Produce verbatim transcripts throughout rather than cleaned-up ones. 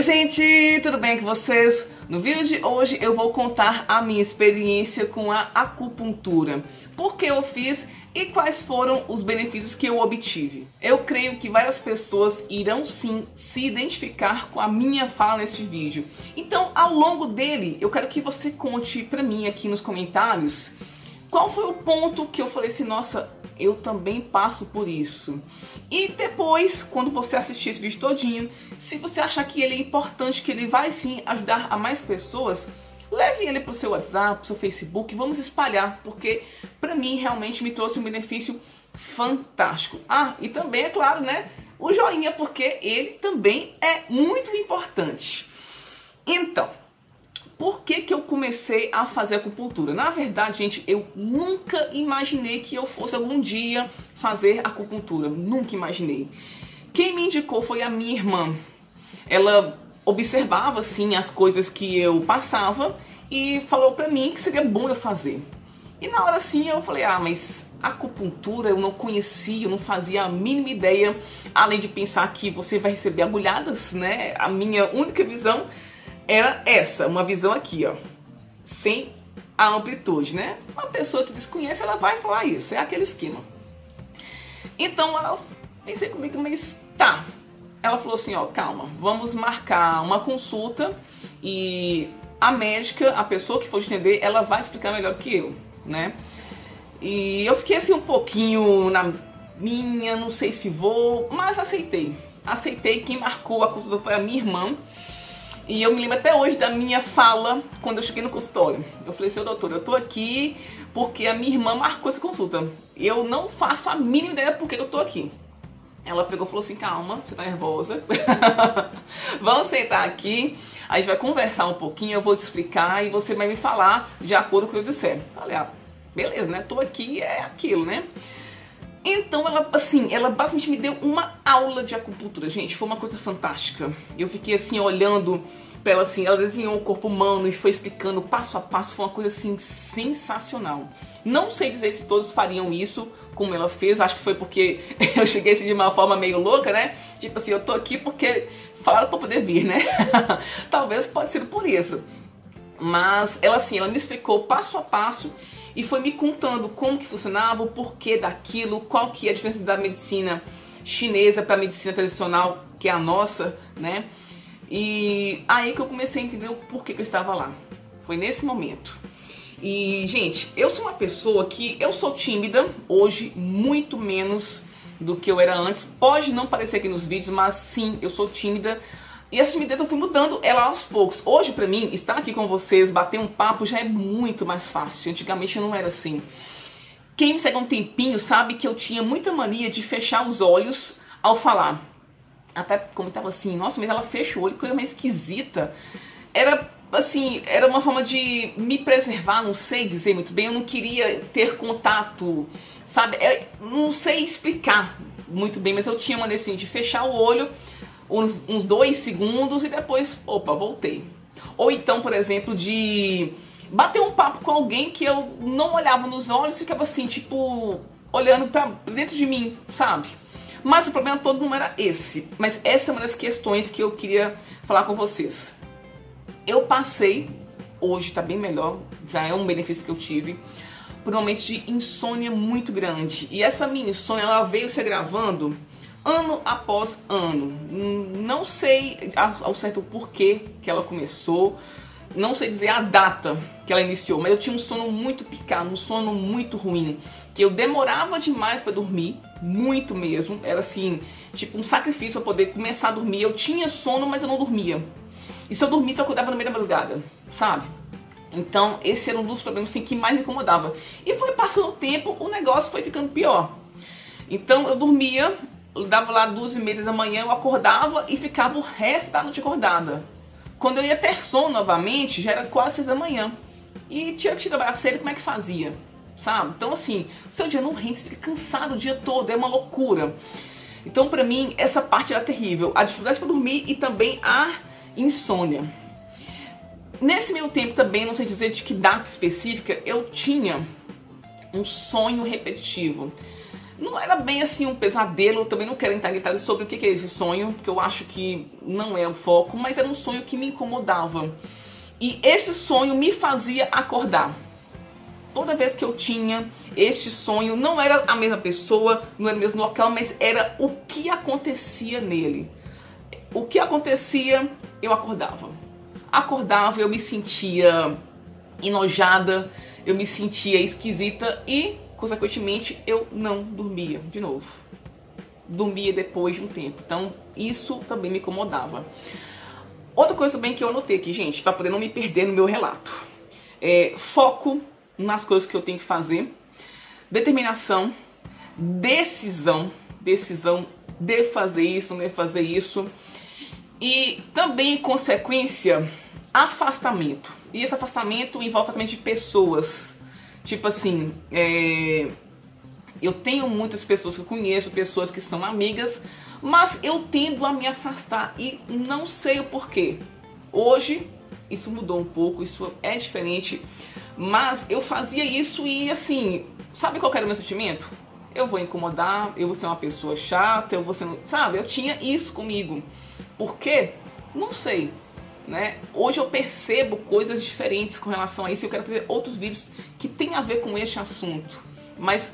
Oi gente, tudo bem com vocês? No vídeo de hoje eu vou contar a minha experiência com a acupuntura, por que eu fiz e quais foram os benefícios que eu obtive. Eu creio que várias pessoas irão sim se identificar com a minha fala neste vídeo. Então, ao longo dele, eu quero que você conte pra mim aqui nos comentários qual foi o ponto que eu falei assim, nossa, eu também passo por isso. E depois, quando você assistir esse vídeo todinho, se você achar que ele é importante, que ele vai sim ajudar a mais pessoas, leve ele para o seu WhatsApp, para o seu Facebook, vamos espalhar, porque para mim realmente me trouxe um benefício fantástico. Ah, e também, é claro, né, o joinha, porque ele também é muito importante. Então, por que que eu comecei a fazer acupuntura? Na verdade, gente, eu nunca imaginei que eu fosse algum dia fazer acupuntura. Nunca imaginei. Quem me indicou foi a minha irmã. Ela observava, assim, as coisas que eu passava e falou pra mim que seria bom eu fazer. E na hora, assim, eu falei, ah, mas acupuntura eu não conhecia, eu não fazia a mínima ideia. Além de pensar que você vai receber agulhadas, né? A minha única visão era essa, uma visão aqui, ó, sem a amplitude, né? Uma pessoa que desconhece, ela vai falar isso, é aquele esquema. Então, eu pensei comigo, mas tá. Ela falou assim, ó, calma, vamos marcar uma consulta e a médica, a pessoa que for te atender, ela vai explicar melhor que eu, né? E eu fiquei assim um pouquinho na minha, não sei se vou, mas aceitei. Aceitei. Quem marcou a consulta foi a minha irmã. E eu me lembro até hoje da minha fala quando eu cheguei no consultório. Eu falei, seu doutor, eu tô aqui porque a minha irmã marcou essa consulta. Eu não faço a mínima ideia porque eu tô aqui. Ela pegou e falou assim, calma, você tá nervosa. Vamos sentar aqui, a gente vai conversar um pouquinho, eu vou te explicar e você vai me falar de acordo com o que eu disser. Eu falei, ah, beleza, né? Tô aqui, é aquilo, né? Então, ela, assim, ela basicamente me deu uma aula de acupuntura, gente, foi uma coisa fantástica. Eu fiquei, assim, olhando pra ela, assim, ela desenhou o corpo humano e foi explicando passo a passo, foi uma coisa, assim, sensacional. Não sei dizer se todos fariam isso, como ela fez, acho que foi porque eu cheguei, assim, de uma forma meio louca, né? Tipo assim, eu tô aqui porque falaram pra poder vir, né? Talvez pode ser por isso. Mas ela, assim, ela me explicou passo a passo e foi me contando como que funcionava, o porquê daquilo, qual que é a diferença da medicina chinesa para a medicina tradicional, que é a nossa, né? E aí que eu comecei a entender o porquê que eu estava lá. Foi nesse momento. E, gente, eu sou uma pessoa que eu sou tímida, hoje muito menos do que eu era antes. Pode não parecer aqui nos vídeos, mas sim, eu sou tímida. E essa timidez eu fui mudando ela aos poucos. Hoje, pra mim, estar aqui com vocês, bater um papo, já é muito mais fácil. Antigamente eu não era assim. Quem me segue há um tempinho sabe que eu tinha muita mania de fechar os olhos ao falar. Até comentava assim, nossa, mas ela fecha o olho, coisa mais esquisita. Era, assim, era uma forma de me preservar, não sei dizer muito bem. Eu não queria ter contato, sabe? Eu não sei explicar muito bem, mas eu tinha mania, assim, de fechar o olho Uns, uns dois segundos e depois, opa, voltei. Ou então, por exemplo, de bater um papo com alguém que eu não olhava nos olhos e ficava assim, tipo, olhando pra dentro de mim, sabe? Mas o problema todo não era esse. Mas essa é uma das questões que eu queria falar com vocês. Eu passei, hoje tá bem melhor, já é um benefício que eu tive, por um momento de insônia muito grande. E essa minha insônia, ela veio se agravando ano após ano. Não sei ao certo o porquê que ela começou, não sei dizer a data que ela iniciou, mas eu tinha um sono muito picado, um sono muito ruim, que eu demorava demais para dormir, muito mesmo, era assim, tipo um sacrifício para poder começar a dormir. Eu tinha sono, mas eu não dormia. E se eu dormisse, eu acordava no meio da madrugada, sabe? Então, esse era um dos problemas, assim, que mais me incomodava. E foi passando o tempo, o negócio foi ficando pior. Então, eu dormia, eu dava lá duas e meia da manhã, eu acordava e ficava o resto da noite acordada. Quando eu ia ter sono novamente, já era quase seis da manhã. E tinha que trabalhar cedo, como é que fazia? Sabe? Então, assim, o seu dia não rende, você fica cansado o dia todo, é uma loucura. Então, pra mim, essa parte era terrível. A dificuldade pra dormir e também a insônia. Nesse meio tempo também, não sei dizer de que data específica, eu tinha um sonho repetitivo. Não era bem assim um pesadelo, eu também não quero entrar em detalhes sobre o que é esse sonho, porque eu acho que não é o foco, mas era um sonho que me incomodava. E esse sonho me fazia acordar. Toda vez que eu tinha este sonho, não era a mesma pessoa, não era o mesmo local, mas era o que acontecia nele. O que acontecia, eu acordava. Acordava, eu me sentia enojada, eu me sentia esquisita e, consequentemente, eu não dormia de novo. Dormia depois de um tempo. Então, isso também me incomodava. Outra coisa também que eu anotei aqui, gente, para poder não me perder no meu relato. É, foco nas coisas que eu tenho que fazer. Determinação. Decisão. Decisão de fazer isso, não de fazer isso. E também, em consequência, afastamento. E esse afastamento envolve também de pessoas. Tipo assim, é... eu tenho muitas pessoas que eu conheço, pessoas que são amigas, mas eu tendo a me afastar e não sei o porquê. Hoje, isso mudou um pouco, isso é diferente, mas eu fazia isso e assim, sabe qual era o meu sentimento? Eu vou incomodar, eu vou ser uma pessoa chata, eu vou ser... Sabe, eu tinha isso comigo. Por quê? Não sei. Né? Hoje eu percebo coisas diferentes com relação a isso e eu quero fazer outros vídeos que tem a ver com este assunto. Mas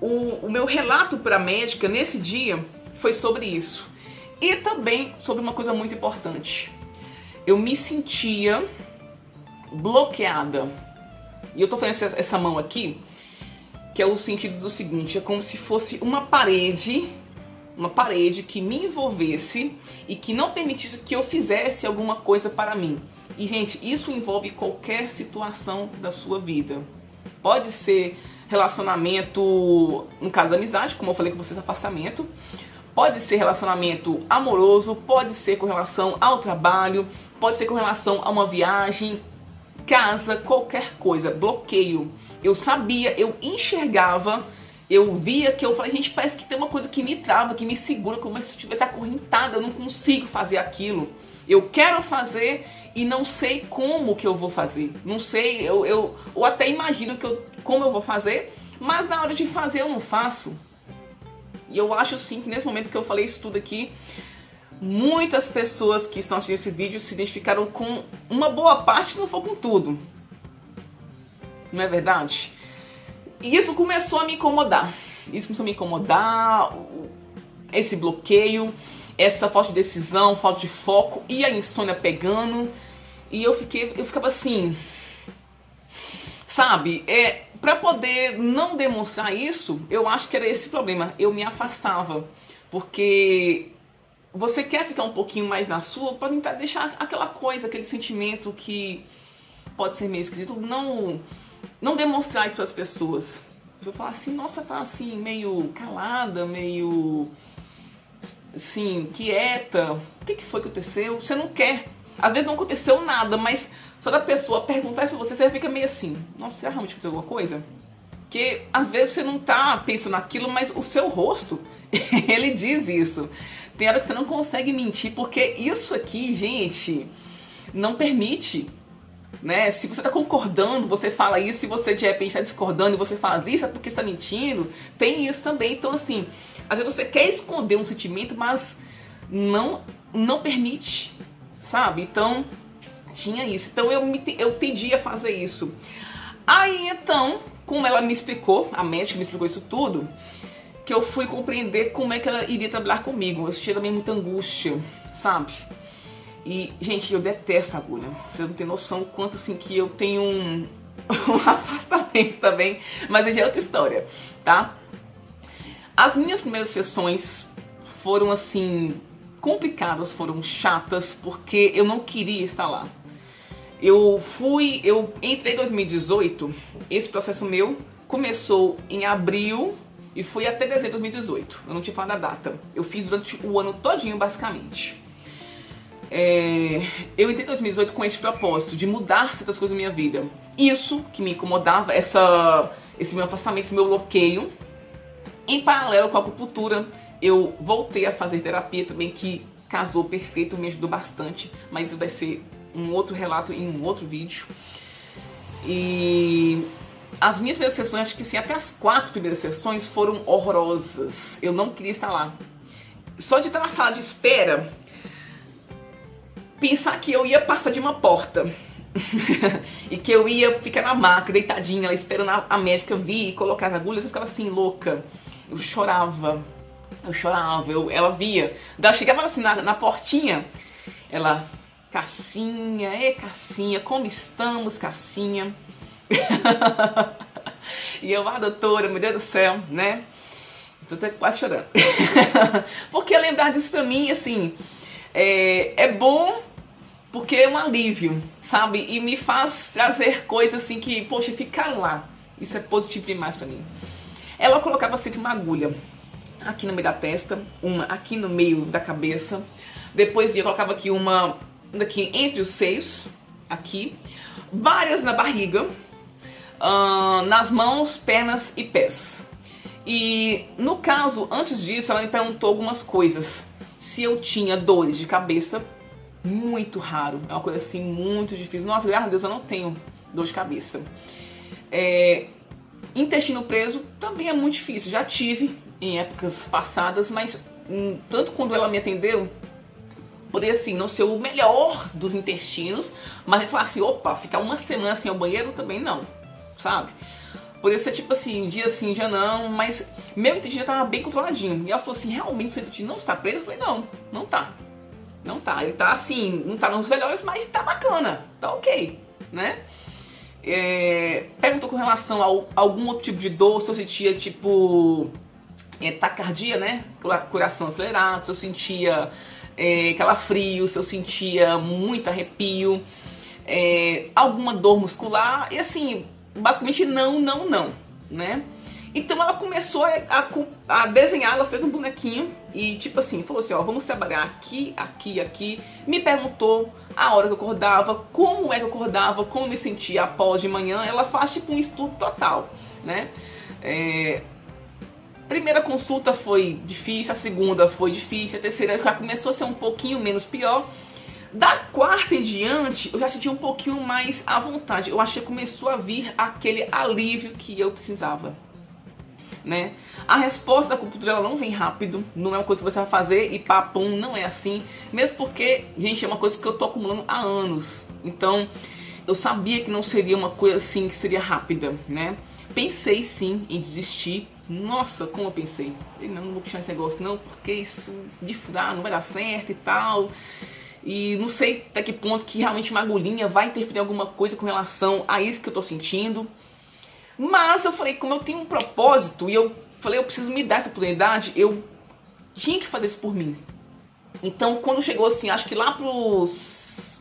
o, o meu relato para a médica nesse dia foi sobre isso. E também sobre uma coisa muito importante. Eu me sentia bloqueada. E eu tô fazendo essa, essa mão aqui, que é o sentido do seguinte, é como se fosse uma parede... Uma parede que me envolvesse e que não permitisse que eu fizesse alguma coisa para mim. E, gente, isso envolve qualquer situação da sua vida. Pode ser relacionamento, no caso da amizade, como eu falei com vocês, afastamento. Pode ser relacionamento amoroso, pode ser com relação ao trabalho, pode ser com relação a uma viagem, casa, qualquer coisa. Bloqueio. Eu sabia, eu enxergava... Eu via que eu falei, gente, parece que tem uma coisa que me trava, que me segura, como se eu estivesse acorrentada, eu não consigo fazer aquilo. Eu quero fazer e não sei como que eu vou fazer. Não sei, eu, eu ou até imagino que eu, como eu vou fazer, mas na hora de fazer eu não faço. E eu acho sim que nesse momento que eu falei isso tudo aqui, muitas pessoas que estão assistindo esse vídeo se identificaram com uma boa parte, não foi com tudo. Não é verdade? E isso começou a me incomodar, isso começou a me incomodar, esse bloqueio, essa falta de decisão, falta de foco e a insônia pegando. E eu, fiquei, eu ficava assim, sabe, é, pra poder não demonstrar isso, eu acho que era esse problema, eu me afastava. Porque você quer ficar um pouquinho mais na sua pra tentar deixar aquela coisa, aquele sentimento que pode ser meio esquisito, não... Não demonstrar isso para as pessoas. Eu vou falar assim, nossa, tá assim, meio calada, meio assim, quieta. O que, que foi que aconteceu? Você não quer. Às vezes não aconteceu nada, mas só da pessoa perguntar isso pra você, você fica meio assim. Nossa, será realmente aconteceu alguma coisa? Porque às vezes você não tá pensando naquilo, mas o seu rosto, ele diz isso. Tem hora que você não consegue mentir, porque isso aqui, gente, não permite... Né? Se você está concordando, você fala isso. Se você de repente está discordando e você faz isso, é porque está mentindo. Tem isso também. Então, assim, às vezes você quer esconder um sentimento, mas não, não permite, sabe? Então, tinha isso. Então, eu, me, eu tendia a fazer isso. Aí, então, como ela me explicou, a médica me explicou isso tudo, que eu fui compreender como é que ela iria trabalhar comigo. Eu sentia também muita angústia, sabe? E, gente, eu detesto agulha. Vocês não têm noção o quanto, assim, que eu tenho um, um afastamento também. Mas já é outra história, tá? As minhas primeiras sessões foram, assim, complicadas, foram chatas, porque eu não queria estar lá. Eu fui... Eu entrei em dois mil e dezoito, esse processo meu começou em abril e foi até dezembro de dois mil e dezoito. Eu não tinha falado a data. Eu fiz durante o ano todinho, basicamente. É, eu entrei em dois mil e dezoito com esse propósito de mudar certas coisas na minha vida. Isso que me incomodava, essa, esse meu afastamento, esse meu bloqueio. Em paralelo com a acupuntura, eu voltei a fazer terapia também, que casou perfeito, me ajudou bastante. Mas isso vai ser um outro relato em um outro vídeo. E As minhas primeiras sessões, acho que sim, até as quatro primeiras sessões foram horrorosas. Eu não queria estar lá. Só de estar na sala de espera, pensar que eu ia passar de uma porta e que eu ia ficar na maca, deitadinha, lá, esperando a, a médica vir e colocar as agulhas, eu ficava assim, louca. Eu chorava, eu chorava, eu, ela via. Daí eu chegava assim na, na portinha, ela, Cassinha, é Cassinha, como estamos, Cassinha? E eu, ah, doutora, meu Deus do céu, né? Tô até quase chorando. Porque lembrar disso pra mim, assim, é, é bom porque é um alívio, sabe? E me faz trazer coisas assim que, poxa, ficar lá, isso é positivo demais pra mim. Ela colocava sempre uma agulha aqui no meio da testa, uma aqui no meio da cabeça, depois eu colocava aqui uma daqui entre os seios, aqui, várias na barriga, uh, nas mãos, pernas e pés. E no caso, antes disso, ela me perguntou algumas coisas. Se eu tinha dores de cabeça, muito raro, é uma coisa assim muito difícil. Nossa, graças a Deus eu não tenho dor de cabeça. É, intestino preso também é muito difícil, já tive em épocas passadas, mas um, tanto quando ela me atendeu, poderia assim, não ser o melhor dos intestinos, mas ele falar assim, opa, ficar uma semana sem ao banheiro também não, sabe? Poderia ser tipo assim, dia sim, dia não, mas meu intestino estava bem controladinho. E ela falou assim, realmente seu intestino não está preso? Eu falei, não, não tá. Não tá, ele tá assim, não tá nos melhores, mas tá bacana, tá ok, né? É, perguntou com relação a algum outro tipo de dor, se eu sentia tipo é, taquicardia, né? Coração acelerado, se eu sentia... É, calafrio, se eu sentia muito arrepio, é, alguma dor muscular, e assim, basicamente não, não, não, né? Então ela começou a, a, a desenhar, ela fez um bonequinho e tipo assim, falou assim, ó, vamos trabalhar aqui, aqui, aqui, me perguntou a hora que eu acordava, como é que eu acordava, como me sentia após de manhã, ela faz tipo um estudo total, né? É... Primeira consulta foi difícil, a segunda foi difícil, a terceira já começou a ser um pouquinho menos pior. Da quarta em diante, eu já senti um pouquinho mais à vontade. Eu acho que começou a vir aquele alívio que eu precisava, né? A resposta da acupuntura, ela não vem rápido, não é uma coisa que você vai fazer e papum, não é assim. Mesmo porque, gente, é uma coisa que eu tô acumulando há anos. Então, eu sabia que não seria uma coisa assim, que seria rápida, né? Pensei sim em desistir. Nossa, como eu pensei, eu não vou puxar esse negócio não, porque isso de furar não vai dar certo e tal. E não sei até que ponto que realmente uma agulhinha vai interferir em alguma coisa com relação a isso que eu tô sentindo. Mas eu falei, como eu tenho um propósito e eu falei, eu preciso me dar essa oportunidade, eu tinha que fazer isso por mim. Então quando chegou assim, acho que lá pros...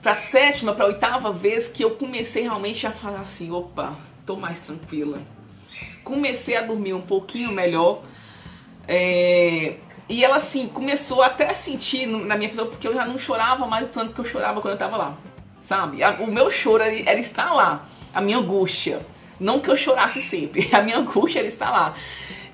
pra sétima, pra oitava vez que eu comecei realmente a falar assim, opa, tô mais tranquila. Comecei a dormir um pouquinho melhor, é... e ela assim, começou até a sentir na minha visão, porque eu já não chorava mais o tanto que eu chorava quando eu tava lá, sabe? O meu choro era estar lá, a minha angústia, não que eu chorasse sempre, a minha angústia era estar lá.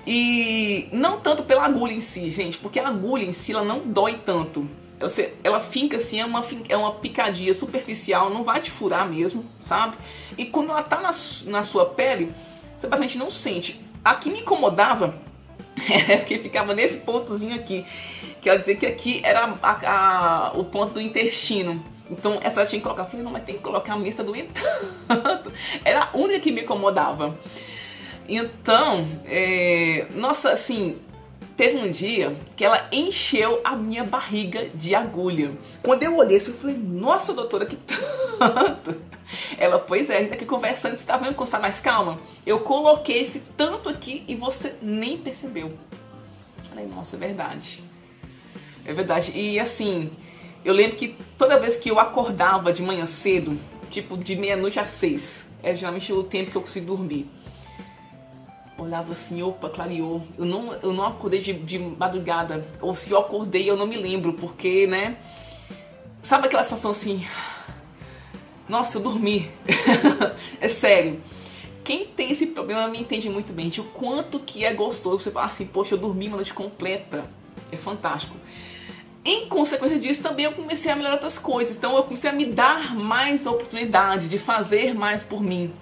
E não tanto pela agulha em si, gente, porque a agulha em si, ela não dói tanto, ela, ela fica assim, é uma, é uma picadinha superficial, não vai te furar mesmo, sabe? E quando ela tá na, na sua pele, você basicamente não sente. A que me incomodava é que ficava nesse pontozinho aqui. Quer dizer que aqui era a, a, o ponto do intestino. Então essa tinha que colocar. Eu falei, não, mas tem que colocar a minha, está doendo tanto. Era a única que me incomodava. Então, é, nossa, assim, teve um dia que ela encheu a minha barriga de agulha. Quando eu olhei assim, eu falei, nossa, doutora, que tanto. Ela, pois é, a gente tá aqui conversando, você tá vendo que você tá mais calma? Eu coloquei esse tanto aqui e você nem percebeu. Falei, nossa, é verdade. É verdade. E assim, eu lembro que toda vez que eu acordava de manhã cedo, tipo de meia-noite às seis, é geralmente o tempo que eu consigo dormir. Olhava assim, opa, clareou. Eu não, eu não acordei de, de madrugada. Ou se eu acordei, eu não me lembro, porque, né? Sabe aquela sensação assim... Nossa, eu dormi. É sério. Quem tem esse problema me entende muito bem. De o quanto que é gostoso você falar assim, poxa, eu dormi uma noite completa. É fantástico. Em consequência disso, também eu comecei a melhorar outras coisas. Então eu comecei a me dar mais oportunidade de fazer mais por mim.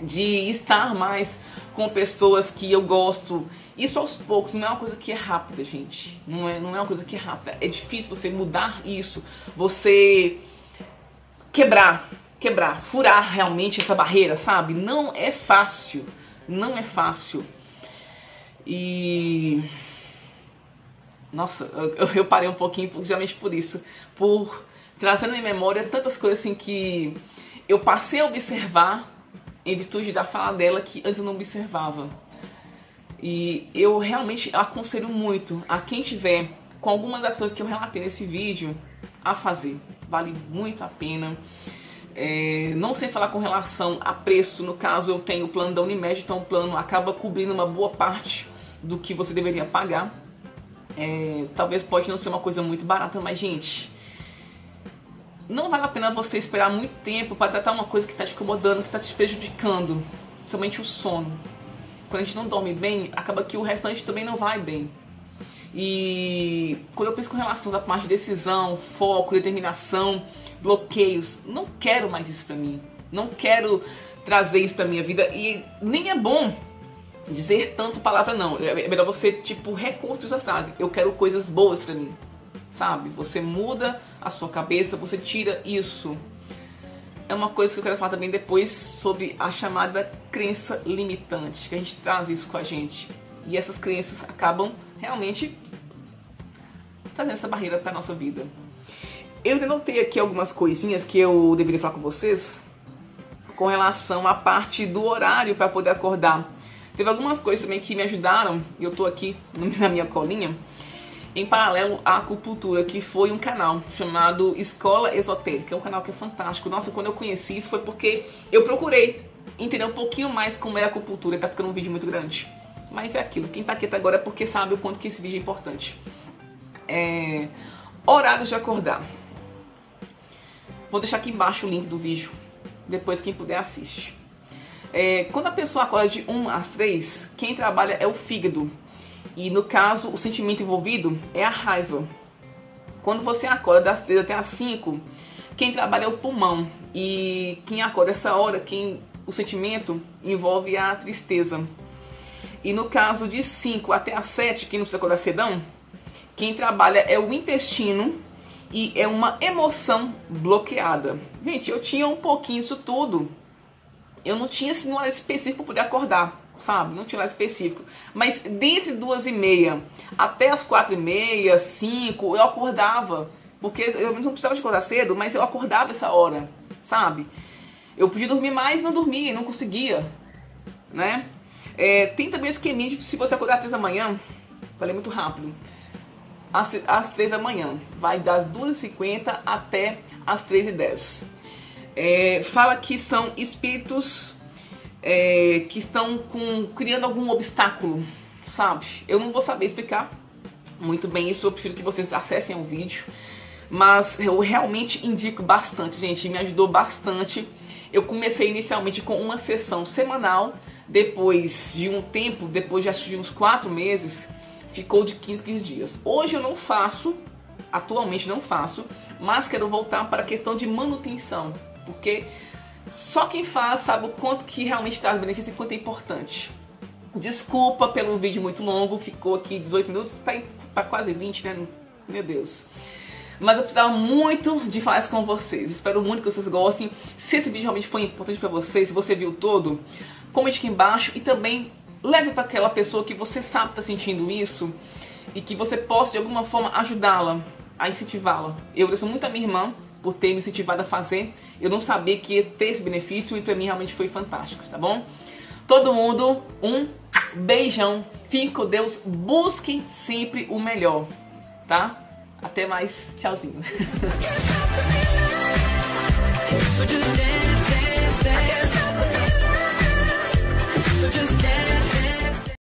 de estar mais com pessoas que eu gosto. Isso aos poucos, não é uma coisa que é rápida, gente. Não é, não é uma coisa que é rápida. É difícil você mudar isso, você quebrar, quebrar, furar realmente essa barreira, sabe? Não é fácil, não é fácil. E... nossa, eu, eu parei um pouquinho justamente por isso, por trazendo em memória tantas coisas assim que eu passei a observar em virtude da fala dela que antes eu não observava. E eu realmente aconselho muito a quem tiver com alguma das coisas que eu relatei nesse vídeo a fazer. Vale muito a pena. É, não sei falar com relação a preço, no caso eu tenho o plano da Unimed, então o plano acaba cobrindo uma boa parte do que você deveria pagar. É, talvez pode não ser uma coisa muito barata, mas gente, não vale a pena você esperar muito tempo para tratar uma coisa que está te incomodando, que está te prejudicando, principalmente o sono. Quando a gente não dorme bem, acaba que o restante também não vai bem. E quando eu penso com relação da parte de decisão, foco, determinação, bloqueios, não quero mais isso pra mim, não quero trazer isso pra minha vida. E nem é bom dizer tanto palavra não, é melhor você tipo reconstruir essa frase: eu quero coisas boas pra mim, sabe? Você muda a sua cabeça, você tira isso. É uma coisa que eu quero falar também depois sobre a chamada crença limitante, que a gente traz isso com a gente. E essas crenças acabam realmente trazendo essa barreira para nossa vida. Eu anotei aqui algumas coisinhas que eu deveria falar com vocês com relação à parte do horário para poder acordar. Teve algumas coisas também que me ajudaram, e eu tô aqui na minha colinha, em paralelo à acupuntura, que foi um canal chamado Escola Esotérica. É um canal que é fantástico. Nossa, quando eu conheci isso foi porque eu procurei entender um pouquinho mais como é a acupuntura. Tá ficando um vídeo muito grande, mas é aquilo. Quem tá aqui até agora é porque sabe o quanto que esse vídeo é importante. É... horário de acordar. Vou deixar aqui embaixo o link do vídeo. Depois quem puder assiste. É... Quando a pessoa acorda de uma às três, quem trabalha é o fígado. E no caso, o sentimento envolvido é a raiva. Quando você acorda das três até as cinco, quem trabalha é o pulmão. E quem acorda essa hora, quem, o sentimento envolve a tristeza. E no caso de cinco até as sete, quem não precisa acordar cedão, quem trabalha é o intestino e é uma emoção bloqueada. Gente, eu tinha um pouquinho isso tudo. Eu não tinha assim, um horário específico para poder acordar, sabe? Não tinha horário específico. Mas dentre duas e meia até as quatro e meia, cinco, eu acordava. Porque eu não precisava de acordar cedo, mas eu acordava essa hora, sabe? Eu podia dormir mais, não dormia, não conseguia, né? É, tem também o esqueminha de se você acordar às três da manhã, falei muito rápido, às, às três da manhã, vai das duas e cinquenta até às três e dez. É, fala que são espíritos é, que estão com, criando algum obstáculo, sabe? Eu não vou saber explicar muito bem isso, eu prefiro que vocês acessem o vídeo, mas eu realmente indico bastante, gente, me ajudou bastante. Eu comecei inicialmente com uma sessão semanal. Depois de um tempo, depois de uns quatro meses, ficou de quinze, quinze dias. Hoje eu não faço, atualmente não faço, mas quero voltar para a questão de manutenção, porque só quem faz sabe o quanto que realmente traz benefício e quanto é importante. Desculpa pelo vídeo muito longo, ficou aqui dezoito minutos, está para quase vinte, né? Meu Deus. Mas eu precisava muito de falar isso com vocês. Espero muito que vocês gostem. Se esse vídeo realmente foi importante para vocês, se você viu todo, comente aqui embaixo e também leve para aquela pessoa que você sabe que tá sentindo isso e que você possa de alguma forma ajudá-la, a incentivá-la. Eu agradeço muito a minha irmã por ter me incentivado a fazer. Eu não sabia que ia ter esse benefício e para mim realmente foi fantástico, tá bom? Todo mundo, um beijão. Fiquem com Deus, busquem sempre o melhor, tá? Até mais, tchauzinho.